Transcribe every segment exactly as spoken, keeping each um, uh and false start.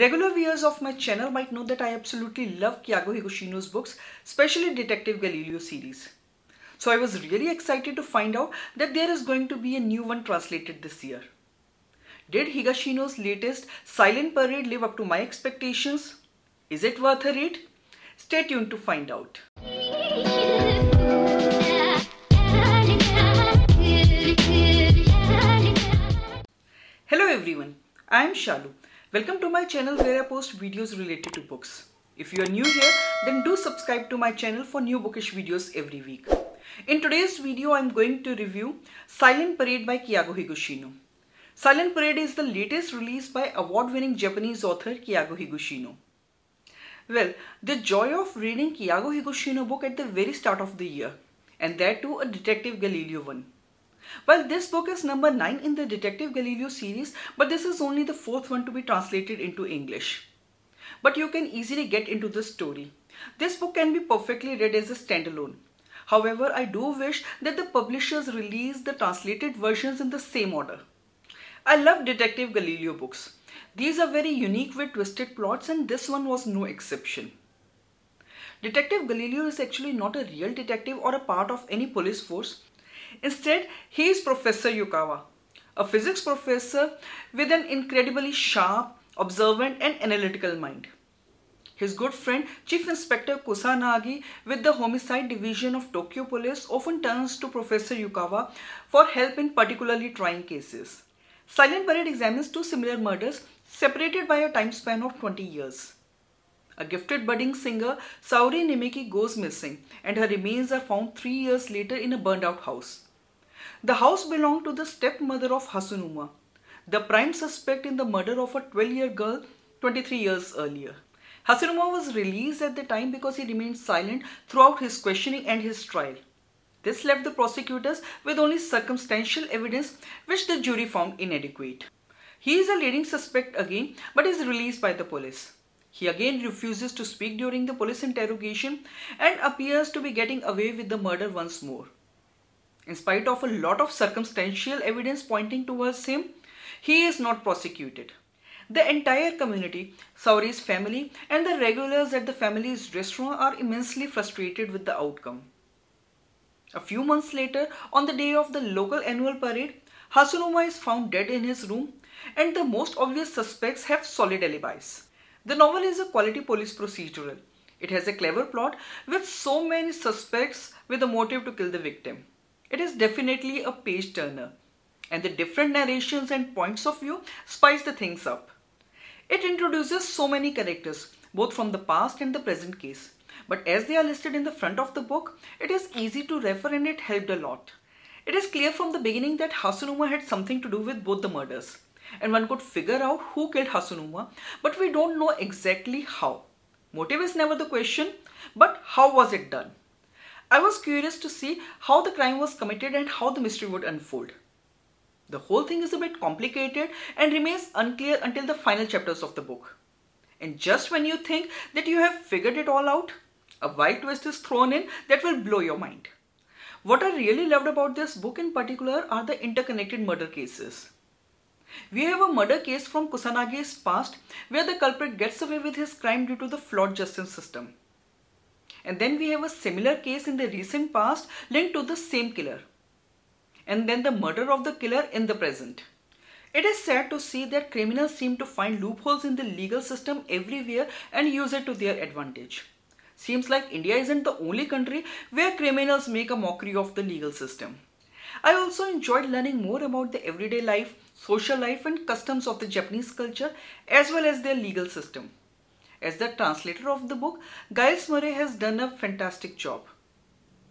Regular viewers of my channel might know that I absolutely love Keigo Higashino's books, especially Detective Galileo series. So I was really excited to find out that there is going to be a new one translated this year. Did Higashino's latest Silent Parade live up to my expectations? Is it worth a read? Stay tuned to find out. Hello everyone, I am Shalu. Welcome to my channel where I post videos related to books. If you are new here, then do subscribe to my channel for new bookish videos every week. In today's video, I am going to review Silent Parade by Keigo Higashino. Silent Parade is the latest release by award-winning Japanese author Keigo Higashino. Well, the joy of reading Keigo Higashino book at the very start of the year, and that too a Detective Galileo one. While this book is number nine in the Detective Galileo series, but this is only the fourth one to be translated into English. But you can easily get into the story. This book can be perfectly read as a standalone. However, I do wish that the publishers release the translated versions in the same order. I love Detective Galileo books. These are very unique with twisted plots, and this one was no exception. Detective Galileo is actually not a real detective or a part of any police force. Instead, he is Professor Yukawa, a physics professor with an incredibly sharp, observant and analytical mind. His good friend Chief Inspector Kusanagi with the Homicide Division of Tokyo Police often turns to Professor Yukawa for help in particularly trying cases. Silent Parade examines two similar murders separated by a time span of twenty years. A gifted budding singer, Saori Nimeki, goes missing and her remains are found three years later in a burned-out house. The house belonged to the stepmother of Hasunuma, the prime suspect in the murder of a twelve-year girl twenty-three years earlier. Hasunuma was released at the time because he remained silent throughout his questioning and his trial. This left the prosecutors with only circumstantial evidence, which the jury found inadequate. He is a leading suspect again, but is released by the police. He again refuses to speak during the police interrogation and appears to be getting away with the murder once more. In spite of a lot of circumstantial evidence pointing towards him, he is not prosecuted. The entire community, Saori's family and the regulars at the family's restaurant are immensely frustrated with the outcome. A few months later, on the day of the local annual parade, Hasunuma is found dead in his room and the most obvious suspects have solid alibis. The novel is a quality police procedural. It has a clever plot with so many suspects with a motive to kill the victim. It is definitely a page turner, and the different narrations and points of view spice the things up. It introduces so many characters, both from the past and the present case, but as they are listed in the front of the book, it is easy to refer and it helped a lot. It is clear from the beginning that Hasunuma had something to do with both the murders. And one could figure out who killed Hasunuma, but we don't know exactly how. Motive is never the question, but how was it done? I was curious to see how the crime was committed and how the mystery would unfold. The whole thing is a bit complicated and remains unclear until the final chapters of the book. And just when you think that you have figured it all out, a wild twist is thrown in that will blow your mind. What I really loved about this book in particular are the interconnected murder cases. We have a murder case from Kusanagi's past where the culprit gets away with his crime due to the flawed justice system. And then we have a similar case in the recent past linked to the same killer. And then the murder of the killer in the present. It is sad to see that criminals seem to find loopholes in the legal system everywhere and use it to their advantage. Seems like India isn't the only country where criminals make a mockery of the legal system. I also enjoyed learning more about the everyday life, social life and customs of the Japanese culture as well as their legal system. As the translator of the book, Giles Murray has done a fantastic job.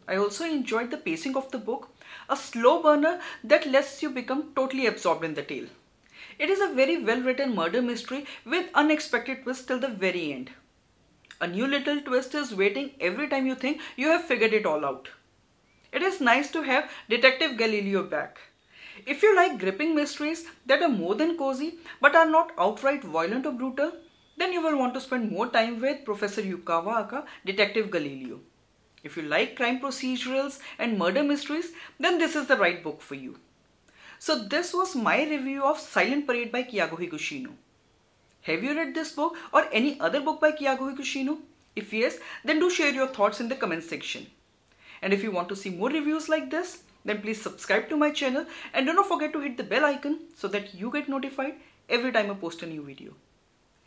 I also enjoyed the pacing of the book, a slow burner that lets you become totally absorbed in the tale. It is a very well written murder mystery with unexpected twists till the very end. A new little twist is waiting every time you think you have figured it all out. It is nice to have Detective Galileo back. If you like gripping mysteries that are more than cozy but are not outright violent or brutal, then you will want to spend more time with Professor Yukawa aka Detective Galileo. If you like crime procedurals and murder mysteries, then this is the right book for you. So this was my review of Silent Parade by Keigo Higashino. Have you read this book or any other book by Keigo Higashino? If yes, then do share your thoughts in the comment section. And if you want to see more reviews like this, then please subscribe to my channel and do not forget to hit the bell icon so that you get notified every time I post a new video.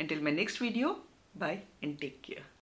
Until my next video, bye and take care.